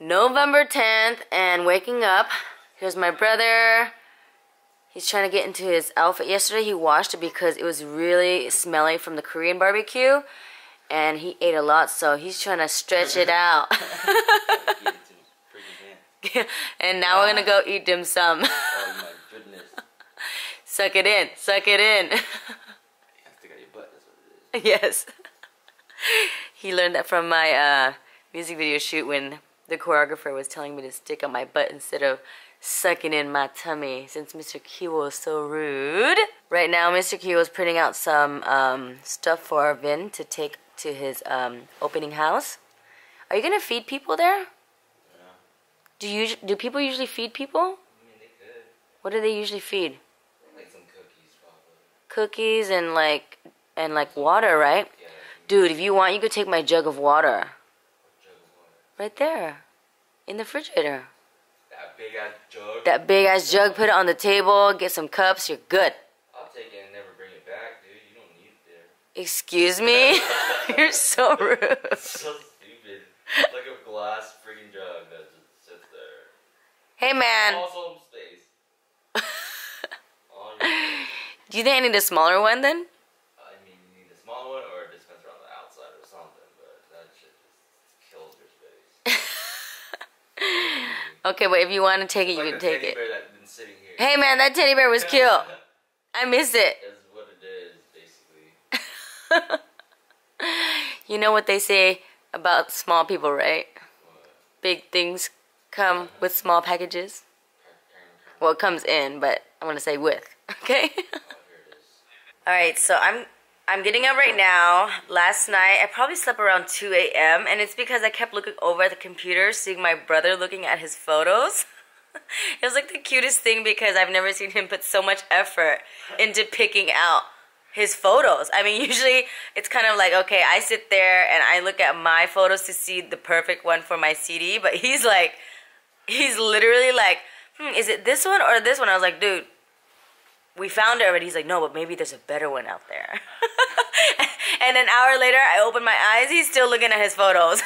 November 10th and waking up. Here's my brother. He's trying to get into his outfit. Yesterday he washed it because it was really smelly from the Korean barbecue. And he ate a lot, so he's trying to stretch it out. And now we're going to go eat dim sum. Oh my goodness. Suck it in. Suck it in. You have to get your butt, that's what it is. Yes. He learned that from my music video shoot when the choreographer was telling me to stick on my butt instead of sucking in my tummy, since Mr. Kiwo is so rude. Right now, Mr. Kiwo is printing out some stuff for our Vin to take to his opening house. Are you going to feed people there? Yeah. Do people usually feed people? I mean, they could. What do they usually feed? Like some cookies, probably. Cookies and like water, right? Yeah. Dude, if you want, you could take my jug of water. Right there, in the refrigerator. That big ass jug. That big ass jug. Put it on the table. Get some cups. You're good. I'll take it and never bring it back, dude. You don't need it there. Excuse me? You're so rude. So stupid. It's like a glass freaking jug that just sits there. Hey man. Awesome space. Do you think I need a smaller one then? I mean, you need a smaller one or a dispenser on the outside or something, but that shit just kills your space. Okay, but if you want to take it, like you can take it. Bear that's been sitting here. Hey man, that teddy bear was cute. I miss it. That's what it is, basically. You know what they say about small people, right? What? Big things come with small packages. Well, it comes in, but I want to say with. Okay. Oh, here it is. All right, so I'm getting up right now. Last night, I probably slept around 2 a.m. and it's because I kept looking over at the computer, seeing my brother looking at his photos. It was like the cutest thing because I've never seen him put so much effort into picking out his photos. I mean, usually it's kind of like, okay, I sit there and I look at my photos to see the perfect one for my CD, but he's literally like, is it this one or this one? I was like, dude, we found it already. He's like, no, but maybe there's a better one out there. And an hour later, I opened my eyes. He's still looking at his photos.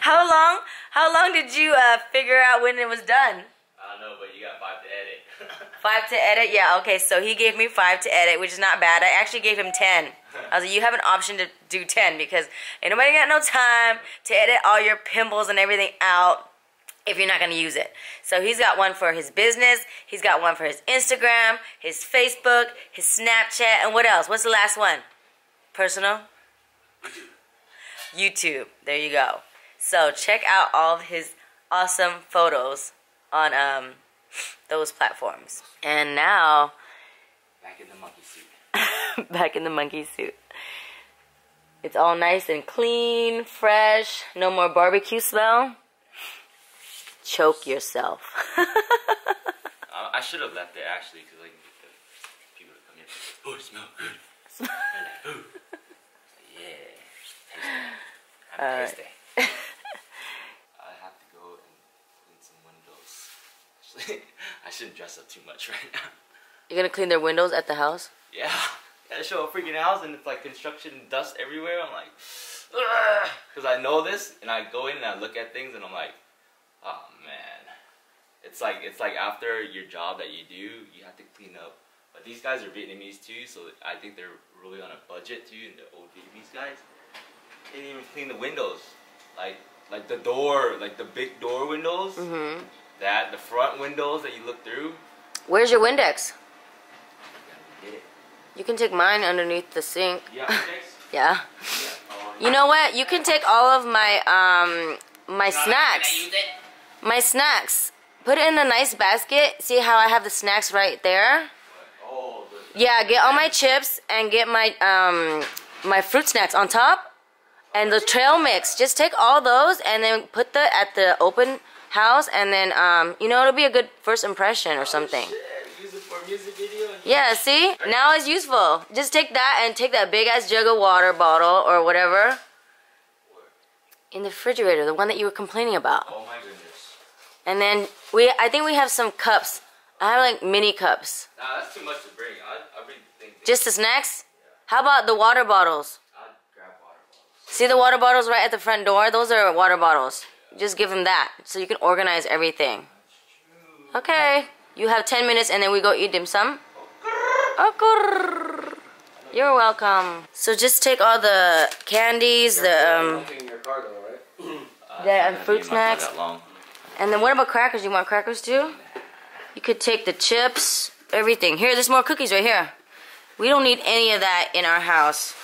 How long did you figure out when it was done? I don't know, but you got 5 to edit. 5 to edit? Yeah, okay. So he gave me 5 to edit, which is not bad. I actually gave him 10. I was like, you have an option to do 10 because ain't nobody got no time to edit all your pimples and everything out if you're not going to use it. So he's got one for his business, he's got one for his Instagram, his Facebook, his Snapchat, and what else? What's the last one? Personal? YouTube. There you go. So check out all of his awesome photos on those platforms. And now... back in the monkey suit. Back in the monkey suit. It's all nice and clean, fresh, no more barbecue smell. Choke yourself. I should have left it actually because I can get the people to come in. Oh, it smells good. Smell. Like, ooh. Yeah. Happy Thursday. I have to go and clean some windows. Actually, I shouldn't dress up too much right now. You're gonna clean their windows at the house? Yeah. I show a freaking house and it's like construction dust everywhere. I'm like, because I know this, and I go in and I look at things and I'm like, oh man, it's like after your job that you do, you have to clean up. But these guys are Vietnamese too, so I think they're really on a budget too. And the old Vietnamese guys, they didn't even clean the windows, like the door, like the big door windows, that the front windows that you look through. Where's your Windex? You get it. You can take mine underneath the sink. You have Windex? Yeah. Yeah. You know what? You can take all of my my snacks. Can I use it? My snacks. Put it in a nice basket. See how I have the snacks right there? Oh, yeah, get all my chips and get my fruit snacks on top. And the trail mix. Just take all those and then put that at the open house. And then, you know, it'll be a good first impression or something. Shit. Use it for a music video. Yeah, see? Now it's useful. Just take that and take that big-ass jug of water bottle or whatever. In the refrigerator, the one that you were complaining about. Oh, my goodness. And then I think we have some cups. I have like mini cups. Nah, that's too much to bring. I bring things. Just the snacks? Yeah. How about the water bottles? I'd grab water bottles. See the water bottles right at the front door? Those are water bottles. Yeah. Just give him that so you can organize everything. Okay. You have 10 minutes and then we go eat dim sum. Okay. You're welcome. So just take all the candies, the fruit snacks. And then what about crackers? You want crackers too? You could take the chips, everything. Here, there's more cookies right here. We don't need any of that in our house.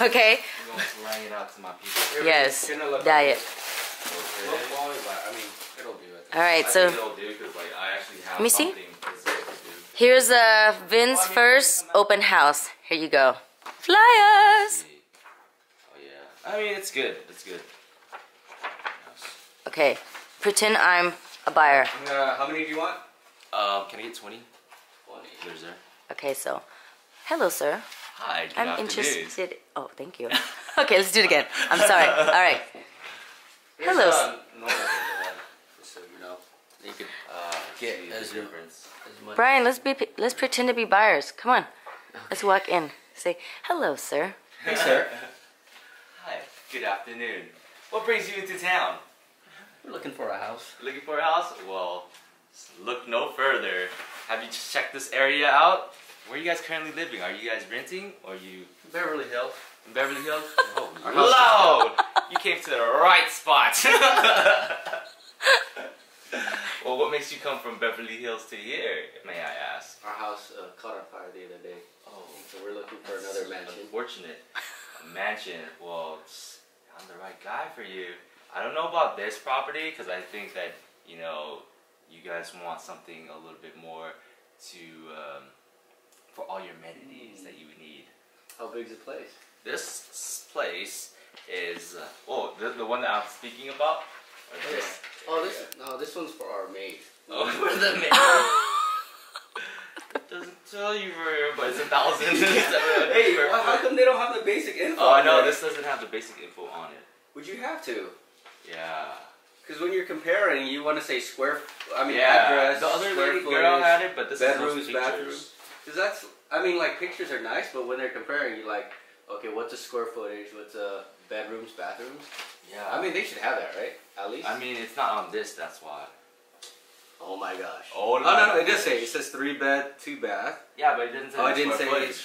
Okay? You're going to line it out to my people. Yes. Diet. Alright, so let me see. Here's Vin's first open house. Here you go. Flyers! Oh yeah. I mean, it's good. It's good. Okay. Pretend I'm a buyer. How many do you want? Can I get 20? 20. There's there. Okay, so. Hello, sir. Hi, good afternoon. I'm interested. Oh, thank you. Okay, let's do it again. I'm sorry. All right. Hello. You could get as difference. Brian, let's pretend to be buyers. Come on. Okay. Let's walk in. Say, hello, sir. Hey, sir. Hi. Good afternoon. What brings you into town? We're looking for a house. Looking for a house? Well, look no further. Have you checked this area out? Where are you guys currently living? Are you guys renting or you? Beverly Hills. In Beverly Hills? Oh, hello! You came to the right spot. Well, what makes you come from Beverly Hills to here, may I ask? Our house caught on fire the other day. Oh. So we're looking for another mansion. Unfortunate. A mansion. Well, I'm the right guy for you. I don't know about this property because I think that, you know, you guys want something a little bit more to... for all your amenities that you would need. How big is the place? This place is oh, the one that I'm speaking about. Okay. This? Oh, this no, this one's for our maid. Oh, for the maid. Doesn't tell you where, but it's 1,000. Hey, how come they don't have the basic info? Oh no, this doesn't have the basic info on it. Would you have to? Yeah. Because when you're comparing, you want to say square. I mean, yeah. Address. The other lady girl had it, but this bedrooms, is bathrooms. Because that's, I mean, like, pictures are nice, but when they're comparing, you're like, okay, what's a square footage, what's a bedrooms, bathrooms? Yeah. I mean, they should have that, right? At least. I mean, it's not on this, that's why. Oh my gosh. Oh, no, it does say, it says 3 bed, 2 bath. Yeah, but it doesn't say square footage.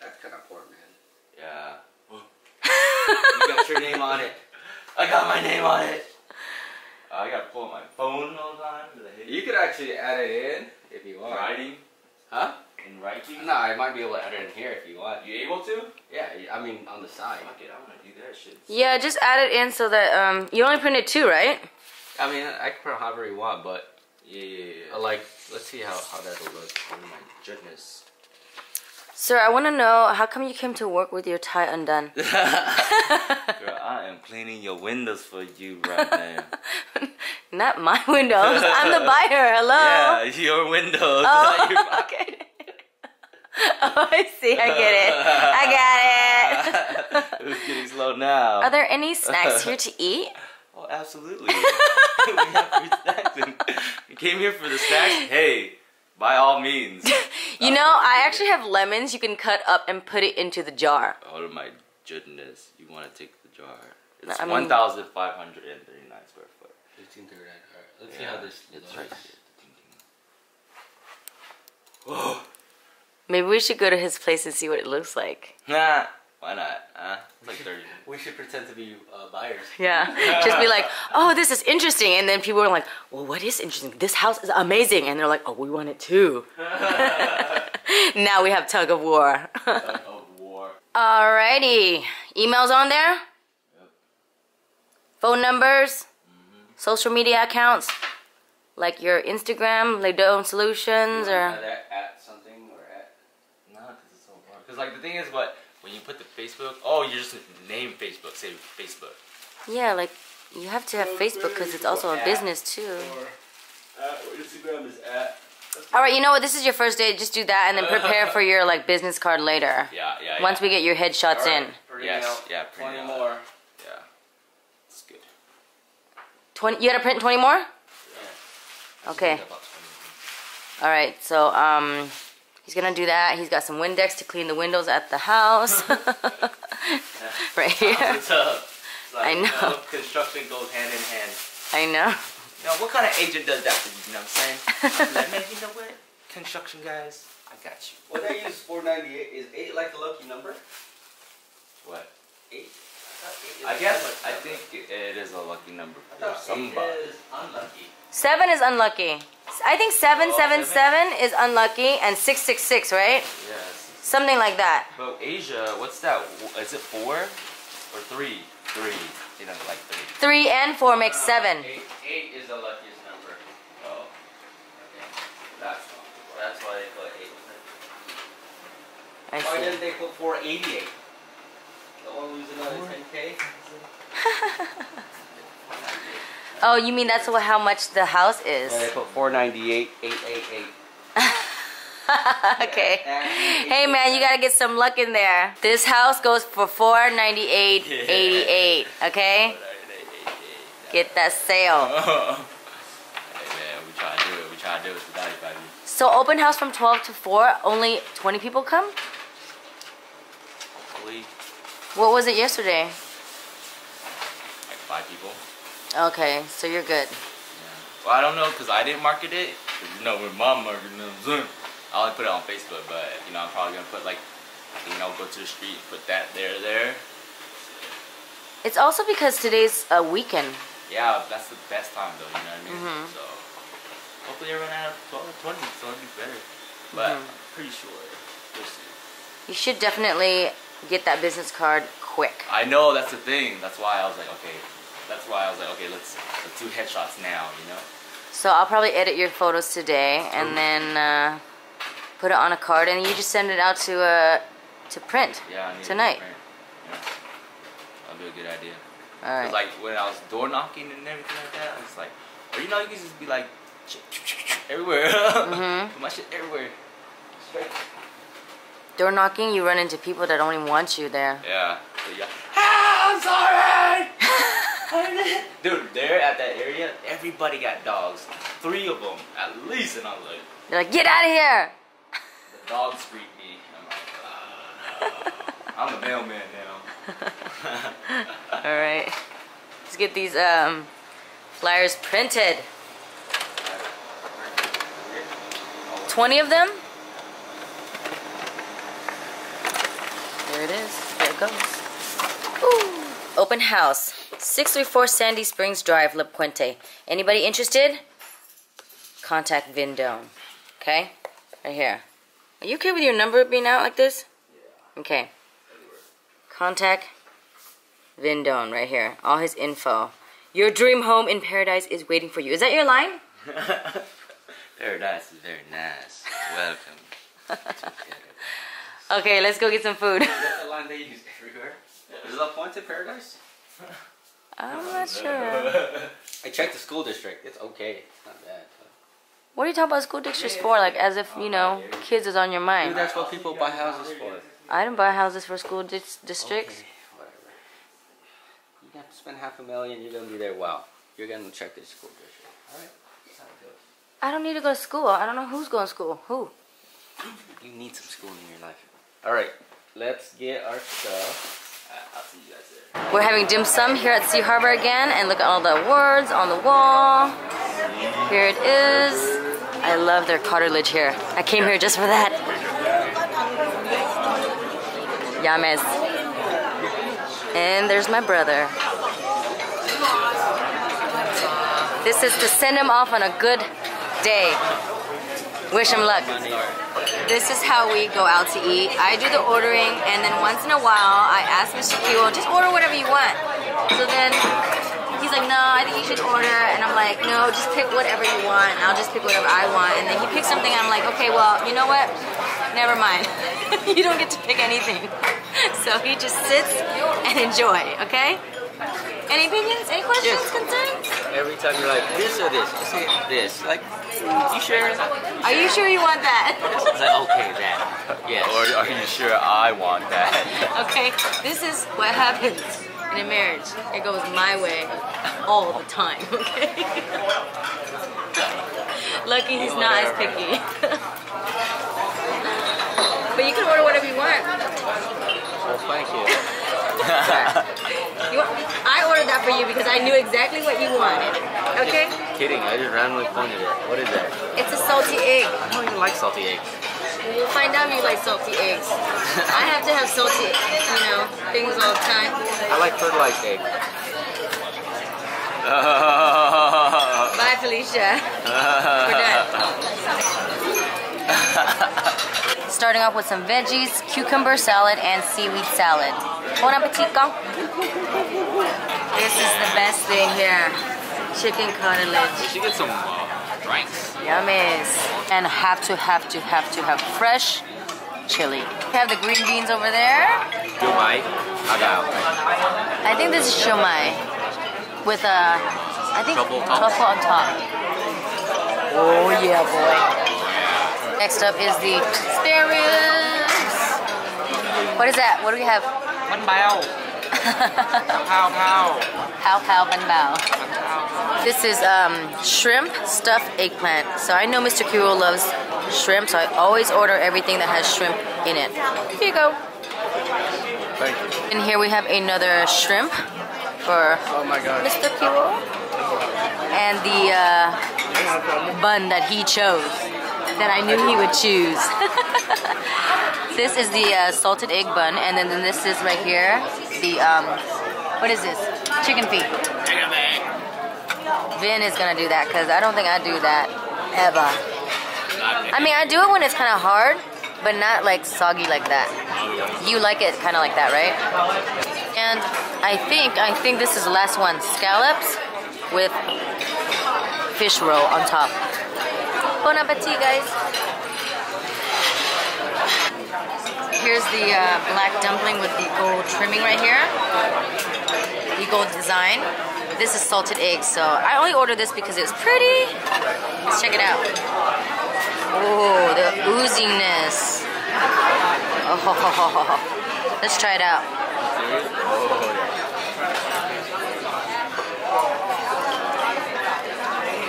That's kind of poor, man. Yeah. You got your name on it. I got my name on it. I got to pull my phone all the time. You could actually add it in if you want. Writing. Huh? In writing? No, I might be able to add it in here if you want. You able to? Yeah, I mean on the side. Fuck it, I'm gonna do that shit. Yeah, just add it in so that you only printed 2, right? I mean, I can print however you want, but yeah. Like, let's see how that'll look. Oh my goodness. Sir, I want to know how come you came to work with your tie undone. Girl, I am cleaning your windows for you right now. Not my windows. I'm the buyer. Hello. Yeah, your windows. Oh, your okay. Oh, I see. I get it. I got it. It's getting slow now. Are there any snacks here to eat? Oh, absolutely. We have free snacks. And you came here for the snacks. Hey. By all means. You know, I actually have lemons you can cut up and put it into the jar. Oh my goodness. You want to take the jar. It's 1,539 square foot. 1,539. Alright, let's see how this looks. It's right here. Whoa. Maybe we should go to his place and see what it looks like. Nah. Why not? It's like 30. We should pretend to be buyers. Yeah. Just be like, oh, this is interesting. And then people are like, well, what is interesting? This house is amazing. And they're like, oh, we want it too. Now we have tug of war. Tug of war. Alrighty. Emails on there? Yep. Phone numbers? Mm-hmm. Social media accounts? Like your Instagram, Ladone Solutions? Or at something or at... No, because it's so hard. Because like the thing is what... When you put the Facebook, oh, you just name Facebook, say Facebook. Yeah, like, you have to have Facebook because it's also a business, too. Or Instagram is at. All right, you know what? This is your first day. Just do that and then prepare for your, like, business card later. Yeah, yeah, once we get your headshots in. Yes, yeah, print 20 more. Yeah, that's good. 20, you got to print 20 more? Yeah. Okay. All right, so, he's gonna do that. He's got some Windex to clean the windows at the house. Right here. Like, I know. Construction goes hand in hand. I know. You know, what kind of agent does that for you? You know what I'm saying? I'm like, man, you know what? Construction guys, I got you. What I use 498 is 8 like a lucky number? What? 8? I guess I think it is a lucky number for somebody. 8 is unlucky. 7 is unlucky. I think 777 is unlucky and 666, right? Yes. Something like that. But Asia, what's that? Is it 4 or 3? 3. They don't like 3. 3 and 4 makes 7. 8 is the luckiest number. Oh. Okay. That's why they put 8. I see. Why didn't they put 488? Don't lose another 10K. Oh, you mean that's how much the house is? Yeah, they put 498,888. Okay. Hey man, you gotta get some luck in there. This house goes for 498,88. Okay. Get that sale. Hey man, we try to do it. We try to do it for 95 years. So open house from 12 to 4. Only 20 people come. Hopefully. What was it yesterday? Like 5 people. Okay, so you're good. Yeah. Well, I don't know because I didn't market it. You know, with my marketing, I only put it on Facebook, but you know, I'm probably gonna put like, you know, go to the street, put that there. It's also because today's a weekend. Yeah, that's the best time though. You know what I mean? Mm-hmm. So hopefully, I run out of 12 or 20, so it'll be better. But mm-hmm. I'm pretty sure we'll see. You should definitely get that business card quick. I know, that's the thing. That's why I was like, okay. That's why I was like, okay, let's do headshots now, you know? So I'll probably edit your photos today and then put it on a card and you just send it out to print. Yeah, I need tonight. To print. Yeah. That'll be a good idea. All right. 'Cause like when I was door knocking and everything like that, I was like, or you know, you can just be like everywhere. Mm-hmm. Put my shit everywhere. Straight. Door knocking, you run into people that don't even want you there. Yeah. So yeah. Ah, I'm sorry! Dude, there at that area, everybody got dogs. 3 of them, at least, and I'm like... They're like, get out of here! The dogs freak me. I'm like, I'm the mailman now. Alright. Let's get these flyers printed. 20 of them? There it is. There it goes. Ooh. Open house. 634 Sandy Springs Drive, La Puente. Anybody interested? Contact Vindone. Okay? Right here. Are you okay with your number being out like this? Yeah. Okay. Contact Vindone right here. All his info. Your dream home in paradise is waiting for you. Is that your line? Paradise is very nice. Welcome. Okay, let's go get some food. Is that the line they use everywhere? Is La Puente paradise? I'm not sure. I checked the school district. It's okay. It's not bad. What are you talking about school districts for? Like as if, you know, kids is on your mind. Dude, that's what people buy houses for. I don't buy houses for school districts. Okay, whatever. You have to spend $500,000. You're going to be there. Wow. You're going to check the school district. All right? I don't need to go to school. I don't know who's going to school. Who? You need some schooling in your life. All right. Let's get our stuff. I'll see you guys there. We're having dim sum here at Sea Harbor again, and look at all the words on the wall. Here it is. I love their cartilage here. I came here just for that. Yames. And there's my brother. This is to send him off on a good day. Wish him luck. This is how we go out to eat. I do the ordering, and then once in a while, I ask Mr. Kiwo, just order whatever you want. So then he's like, no, I think you should order. And I'm like, no, just pick whatever you want. And I'll just pick whatever I want. And then he picks something, and I'm like, okay, well, you know what? Never mind. You don't get to pick anything. So he just sits and enjoy, okay? Any opinions? Any questions? Yes. Concerns? Every time you're like, this or this? I say this. Like, you sure? Are you sure you want that? It's like, okay, that. Yes. Or are you sure I want that? Okay, this is what happens in a marriage. It goes my way all the time, okay? Lucky he's not as picky. But you can order whatever you want. Well, thank you. You want, I ordered that for you because I knew exactly what you wanted. Okay? Just kidding, I just randomly pointed it. What is that? It's a salty egg. I don't even like salty eggs. We'll find out if you like salty eggs. I have to have salty, you know, things all the time. I like fertilized eggs. Bye, Felicia. We're done. Starting off with some veggies, cucumber salad, and seaweed salad. Bon appetit. This is the best thing here. Chicken cartilage. We should get some drinks. Yummies. And have fresh chili. We have the green beans over there. Shumai. I think this is shumai. With a, I think, truffle on top. Oh yeah, boy. Next up is the spare ribs. What is that? What do we have? Ban bao. Pow pow. Pow pow ban bao. This is shrimp stuffed eggplant. So I know Mr. Kirill loves shrimp, so I always order everything that has shrimp in it. Here you go. Thank you. And here we have another shrimp. For Mr. Kiwo and the bun that he chose, that I knew he would choose. This is the salted egg bun, and then this is right here, the, what is this? Chicken feet. Vin is gonna do that, because I don't think I do that, ever. I mean, I do it when it's kind of hard, but not like soggy like that. You like it kind of like that, right? And I think this is the last one. Scallops with fish roll on top. Bon appetit, guys. Here's the black dumpling with the gold trimming right here. The gold design. This is salted eggs, so I only ordered this because it's pretty. Let's check it out. Oh, the ooziness. Oh, ho, ho, ho, ho. Let's try it out.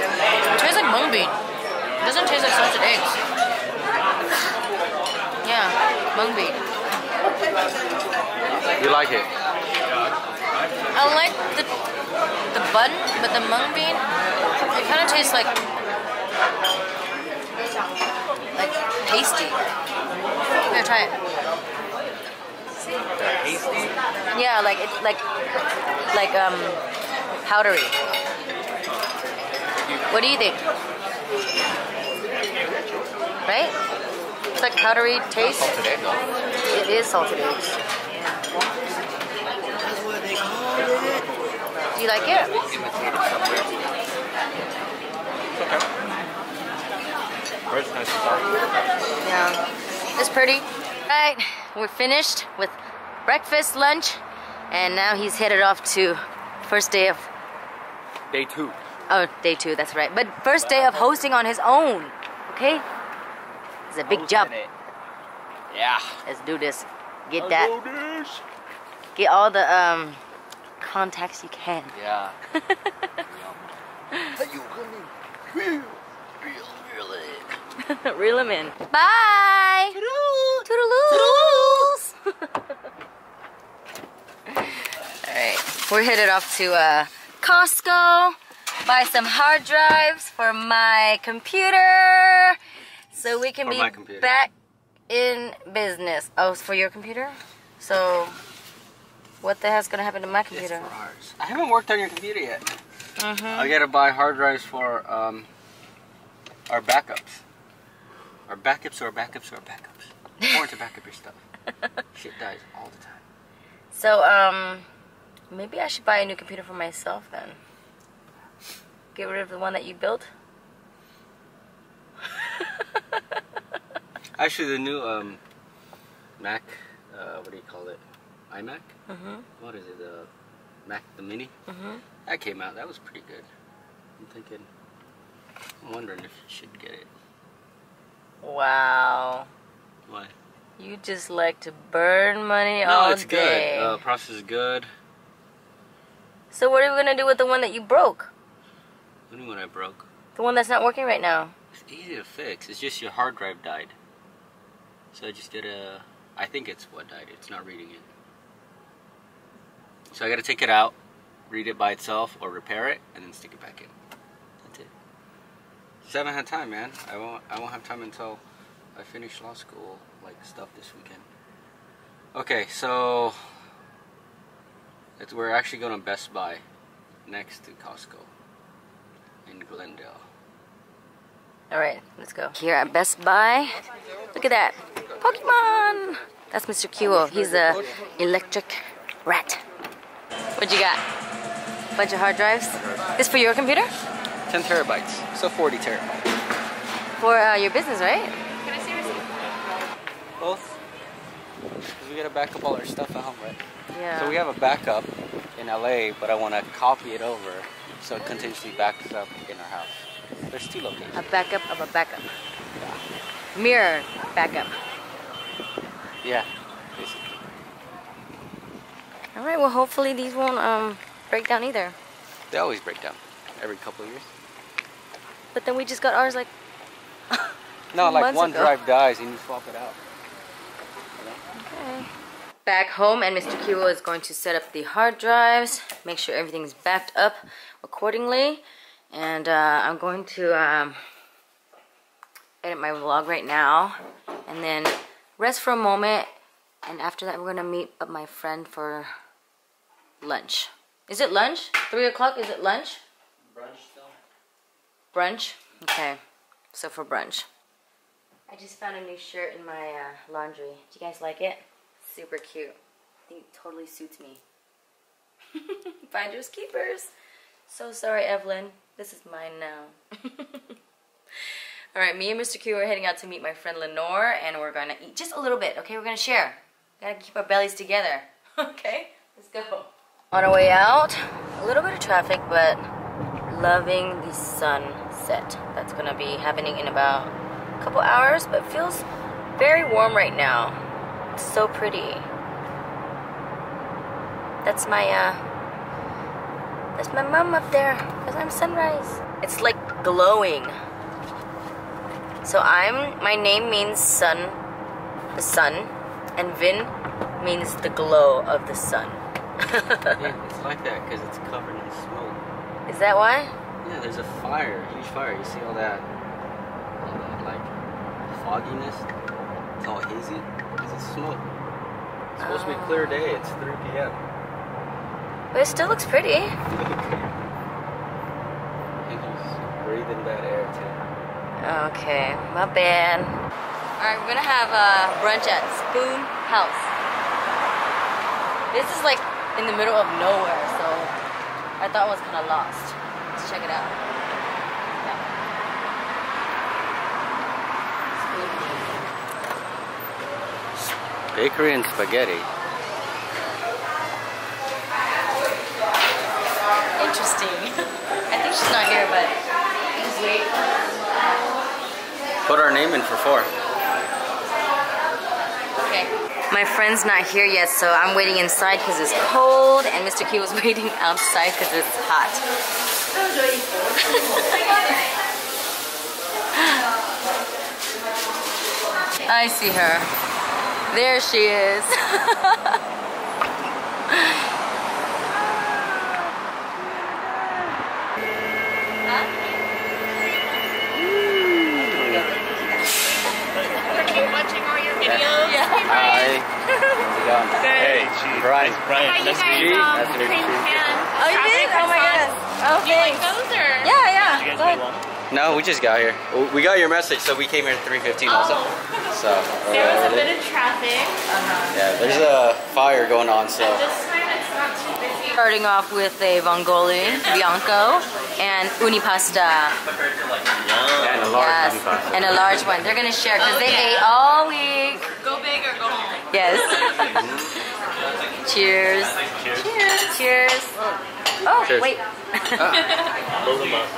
It tastes like mung bean. It doesn't taste like salted eggs. Yeah, mung bean. You like it? I like the bun, but the mung bean, it kind of tastes like pasty. Here, try it. Yeah, like it's like powdery. What do you think? Right? It's like powdery taste. Salted egg, though. It is salted eggs. Do you like it? Okay. Yeah, it's pretty. All right, we're finished with breakfast, lunch, and now he's headed off to first day of... Day two. Oh, day two, that's right. But first day of hosting on his own, okay? It's a big job. Yeah. Let's do this. Get that. Get all the contacts you can. Yeah. Reel him in. Bye! Toodaloo! Toodaloo! Alright, we're headed off to Costco, buy some hard drives for my computer, so we can be back in business. Oh, it's for your computer? So, what the hell's gonna happen to my computer? It's for ours. I haven't worked on your computer yet. Mm-hmm. I gotta buy hard drives for our backups. Our backups, our backups, our backups. Or to back up your stuff. Shit dies all the time. So, maybe I should buy a new computer for myself then. Get rid of the one that you built. Actually, the new Mac, what do you call it? iMac? Mm-hmm. What is it? The Mac, the Mini? Mm-hmm. That came out. That was pretty good. I'm wondering if you should get it. Wow. Why? You just like to burn money all day. No, it's good. Process is good. So what are we going to do with the one that you broke? What do you mean I broke? The one that's not working right now. It's easy to fix. It's just your hard drive died. So I just did a... I think it's what died. It's not reading it. So I gotta take it out, read it by itself, or repair it, and then stick it back in. That's it. So I haven't had time, man. I won't have time until I finish law school, like, stuff this weekend. Okay, so we're actually going to Best Buy next to Costco in Glendale. Alright, let's go. Here at Best Buy, look at that, Pokemon! That's Mr. Kiwo. He's a electric rat. What you got? Bunch of hard drives? This for your computer? 10 terabytes, so 40 terabytes. For your business, right? Can I see your receipt? Both. Because we gotta back up all our stuff at home, right? Yeah. So we have a backup in LA, but I want to copy it over so it continuously backs up in our house. There's two locations. A backup of a backup. Yeah. Mirror backup. Yeah, basically. Alright, well hopefully these won't break down either. They always break down, every couple of years. But then we just got ours like no, like one ago. Drive dies and you swap it out. Okay. Back home, and Mr. Kiwo is going to set up the hard drives, make sure everything's backed up accordingly. And I'm going to edit my vlog right now and then rest for a moment, and after that we're gonna meet up my friend for lunch. Is it lunch? 3 o'clock, is it lunch? Brunch still. Brunch? Okay, so for brunch. I just found a new shirt in my laundry. Do you guys like it? Super cute. I think it totally suits me. Finders keepers. So sorry, Evelyn. This is mine now. Alright, me and Mr. Q are heading out to meet my friend Lenore, and we're gonna eat just a little bit, okay? We're gonna share. Gotta keep our bellies together. Okay? Let's go. On our way out, a little bit of traffic, but loving the sunset. That's gonna be happening in about a couple hours, but feels very warm right now. It's so pretty. That's my That's my mom up there, because I'm sunrise. It's like glowing. So my name means sun, the sun, and Vin means the glow of the sun. Yeah, it's like that because it's covered in smoke. Is that why? Yeah, there's a fire, huge fire. You see all that like fogginess? It's all hazy. Because it's smoke. It's supposed to be a clear day. It's 3 p.m. But it still looks pretty. It looks pretty. You just breathe in that air too. Okay, my bad. Alright, we're gonna have brunch at Spoon House. This is like in the middle of nowhere, so I thought I was kinda lost. Let's check it out. Yeah. Spoon. Bakery and spaghetti. Interesting. I think she's not here, but just wait. Put our name in for 4. Okay. My friend's not here yet, so I'm waiting inside because it's cold, and Mr. Q was waiting outside because it's hot. I see her. There she is. Hey, Chief. Brian. Brian. Nice to meet you. Nice to meet you. Oh, you did? Oh, my God. Oh, you like those, or? Yeah, yeah. Did you guys get one? No, we just got here. We got your message, so we came here at 3:15 also. So, there was a bit of traffic. Yeah, there's a fire going on, so. At this time, it's not too busy. Starting off with a Vongole Bianco and unipasta. And a large unipasta. And a large one. They're going to share, because they ate all week. Go big or go home. Yes. Cheers. Cheers. Cheers. Cheers. Oh, cheers. Wait. Cheers.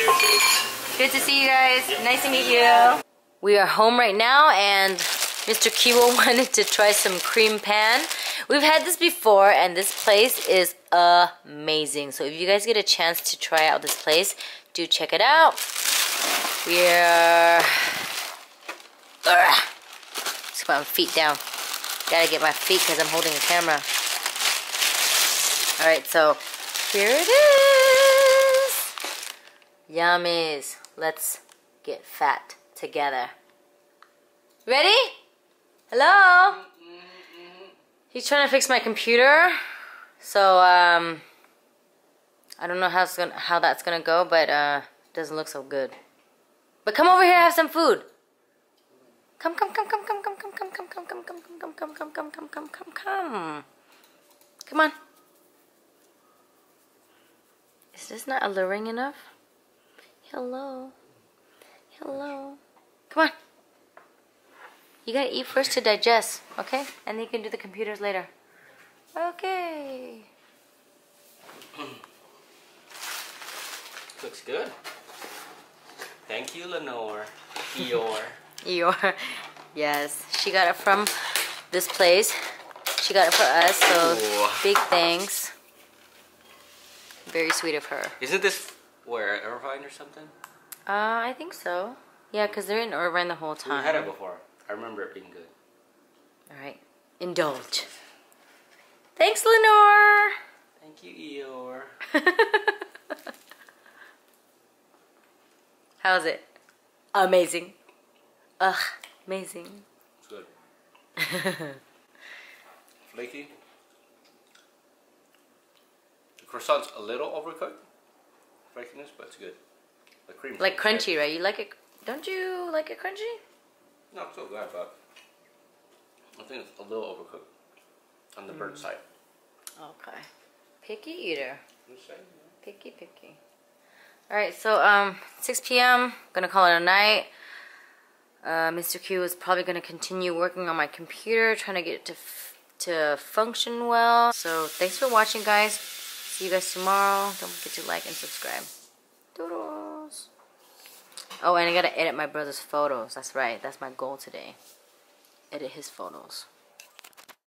Cheers. Good to see you guys. Nice to meet you. We are home right now, and Mr. Kiwo wanted to try some cream pan. We've had this before, and this place is amazing. So if you guys get a chance to try out this place, do check it out. We're just just put my feet down. Gotta get my feet because I'm holding the camera. Alright, so here it is. Yummies. Let's get fat together. Ready? Hello? He's trying to fix my computer. So, I don't know how that's gonna go, but it doesn't look so good. But come over here, have some food. Come. Come on. Is this not alluring enough? Hello. Hello. Come on. You gotta eat first to digest, okay? And then you can do the computers later. Okay. Looks good. Thank you, Lenore. Eeyore. Yes. She got it from this place. She got it for us, so big thanks. Very sweet of her. Isn't this where, Irvine or something? I think so. Yeah, because they're in Irvine the whole time. We had it before. I remember it being good. Alright. Indulge. Thanks, Lenore! Thank you, Eeyore. How's it? Amazing. Ugh, amazing. It's good. Flaky. The croissant's a little overcooked. Flakiness, but it's good. The cream. Like crunchy, right? You like it? Don't you like it crunchy? Not so bad, but I think it's a little overcooked on the burnt side. Okay. Picky eater. Picky. Alright, so 6 p.m. Gonna call it a night. Mr. Q is probably gonna continue working on my computer, trying to get it to function well. So thanks for watching, guys. See you guys tomorrow. Don't forget to like and subscribe. Doodles. Oh, and I gotta edit my brother's photos. That's right. That's my goal today. Edit his photos.